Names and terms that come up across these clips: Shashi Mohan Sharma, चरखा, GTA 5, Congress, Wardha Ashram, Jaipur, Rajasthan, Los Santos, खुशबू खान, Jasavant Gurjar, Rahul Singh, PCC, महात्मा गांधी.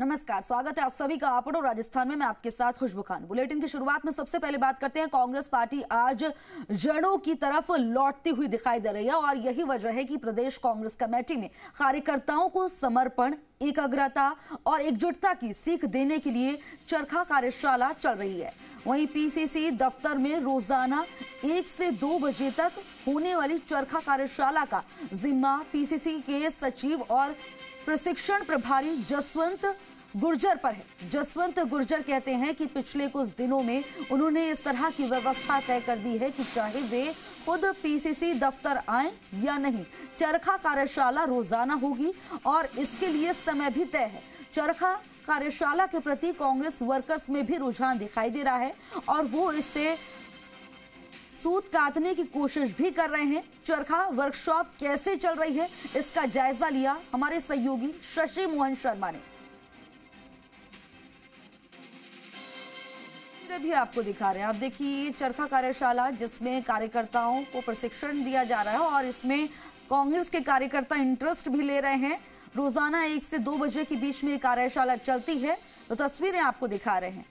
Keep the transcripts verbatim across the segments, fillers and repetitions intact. नमस्कार, स्वागत है आप सभी का आपड़ो राजस्थान में। मैं आपके साथ खुशबू खान। बुलेटिन की शुरुआत में सबसे पहले बात करते हैं, कांग्रेस पार्टी आज जड़ों की तरफ लौटती हुई दिखाई दे रही है और यही वजह है कि प्रदेश कांग्रेस कमेटी में कार्यकर्ताओं को समर्पण, एकाग्रता और एकजुटता की सीख देने के लिए चरखा कार्यशाला चल रही है। वहीं पीसीसी दफ्तर में रोजाना एक से दो बजे तक होने वाली चरखा कार्यशाला का जिम्मा पीसीसी के सचिव और प्रशिक्षण प्रभारी जसवंत गुर्जर पर है। जसवंत गुर्जर कहते हैं कि पिछले कुछ दिनों में उन्होंने इस तरह की व्यवस्था तय कर दी है कि चाहे वे खुद पीसीसी दफ्तर आए या नहीं, चरखा कार्यशाला रोजाना होगी और इसके लिए समय भी तय है। चरखा कार्यशाला के प्रति कांग्रेस वर्कर्स में भी रुझान दिखाई दे रहा है और वो इससे सूत काटने की कोशिश भी कर रहे हैं। चरखा वर्कशॉप कैसे चल रही है, इसका जायजा लिया हमारे सहयोगी शशि मोहन शर्मा ने। भी आपको दिखा रहे हैं, आप देखिए चरखा कार्यशाला जिसमें कार्यकर्ताओं को प्रशिक्षण दिया जा रहा है और इसमें कांग्रेस के कार्यकर्ता इंटरेस्ट भी ले रहे हैं। रोजाना एक से दो बजे के बीच में कार्यशाला चलती है, तो तस्वीरें आपको दिखा रहे हैं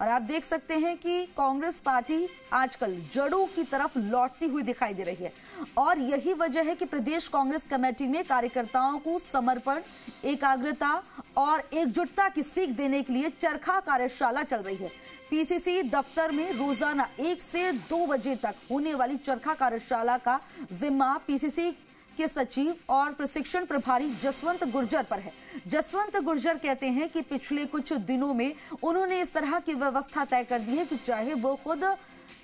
और आप देख सकते हैं कि कांग्रेस पार्टी आजकल जड़ों की तरफ लौटती हुई दिखाई दे रही है और यही वजह है कि प्रदेश कांग्रेस कमेटी में कार्यकर्ताओं को समर्पण, एकाग्रता और एकजुटता की सीख देने के लिए चरखा कार्यशाला चल रही है। पीसीसी दफ्तर में रोजाना एक से दो बजे तक होने वाली चरखा कार्यशाला का जिम्मा पीसीसी के सचिव और प्रशिक्षण प्रभारी जसवंत गुर्जर पर है। जसवंत गुर्जर कहते हैं कि पिछले कुछ दिनों में उन्होंने इस तरह की व्यवस्था तय कर दी है कि चाहे वो खुद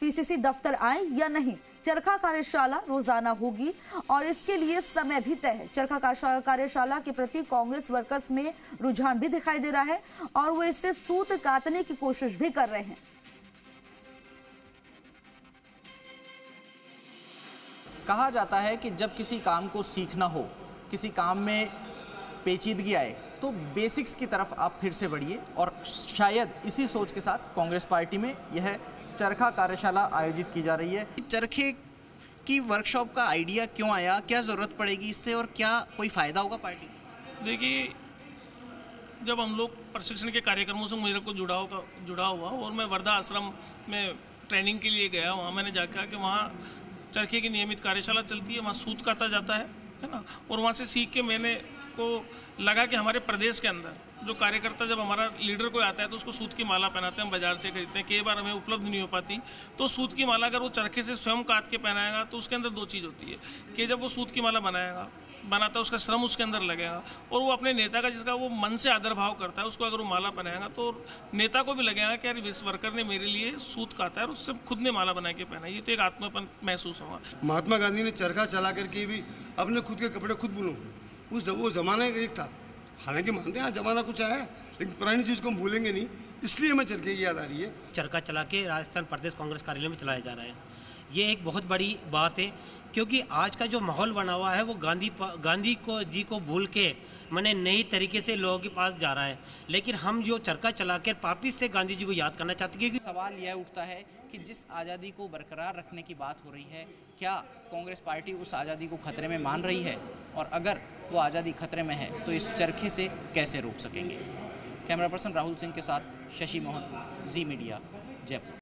पीसीसी दफ्तर आए या नहीं, चरखा कार्यशाला रोजाना होगी और इसके लिए समय भी तय है। चरखा कार्यशाला के प्रति कांग्रेस वर्कर्स में रुझान भी दिखाई दे रहा है और वो इससे सूत काटने की कोशिश भी कर रहे हैं। कहा जाता है कि जब किसी काम को सीखना हो, किसी काम में पेचीदगी आए, तो बेसिक्स की तरफ आप फिर से बढ़िए और शायद इसी सोच के साथ कांग्रेस पार्टी में यह चरखा कार्यशाला आयोजित की जा रही है। चरखे की वर्कशॉप का आइडिया क्यों आया, क्या ज़रूरत पड़ेगी इससे और क्या कोई फ़ायदा होगा पार्टी? देखिए, जब हम लोग प्रशिक्षण के कार्यक्रमों से मुझे को जुड़ा हुआ जुड़ा हुआ और मैं वर्धा आश्रम में ट्रेनिंग के लिए गया, वहाँ मैंने जाकर कि वहाँ चरखे की नियमित कार्यशाला चलती है, वहाँ सूत काता जाता है है ना, और वहाँ से सीख के मैंने को लगा कि हमारे प्रदेश के अंदर जो कार्यकर्ता, जब हमारा लीडर कोई आता है तो उसको सूत की माला पहनाते हैं, हम बाजार से खरीदते हैं, कई बार हमें उपलब्ध नहीं हो पाती। तो सूत की माला अगर वो चरखे से स्वयं काट के पहनाएगा तो उसके अंदर दो चीज़ होती है कि जब वो सूत की माला बनाएगा बनाता है उसका श्रम उसके अंदर लगेगा और वो अपने नेता का, जिसका वो मन से आदर भाव करता है, उसको अगर वो माला बनाएगा तो नेता को भी लगेगा कि यार इस वर्कर ने मेरे लिए सूत काटा है और उससे खुद ने माला बना के पहना, ये तो एक आत्मापन महसूस होगा। महात्मा गांधी ने चरखा चला करके भी अपने खुद के कपड़े खुद बुनो, उस वो ज़माना एक था। हालांकि मानते हैं आज ज़माना कुछ आया, लेकिन पुरानी चीज़ को हम भूलेंगे नहीं, इसलिए हमें चरखे की याद आ रही है। चरखा चला के राजस्थान प्रदेश कांग्रेस कार्यालय में चलाया जा रहा है, ये एक बहुत बड़ी बात है क्योंकि आज का जो माहौल बना हुआ है वो गांधी गांधी को जी को भूल के मैंने नई तरीके से लोगों के पास जा रहा है, लेकिन हम जो चरखा चला कर वापिस से गांधी जी को याद करना चाहते हैं। क्योंकि सवाल यह उठता है कि जिस आज़ादी को बरकरार रखने की बात हो रही है, क्या कांग्रेस पार्टी उस आज़ादी को खतरे में मान रही है, और अगर वो आज़ादी खतरे में है तो इस चरखे से कैसे रोक सकेंगे। कैमरा पर्सन राहुल सिंह के साथ शशि मोहन, जी मीडिया, जयपुर।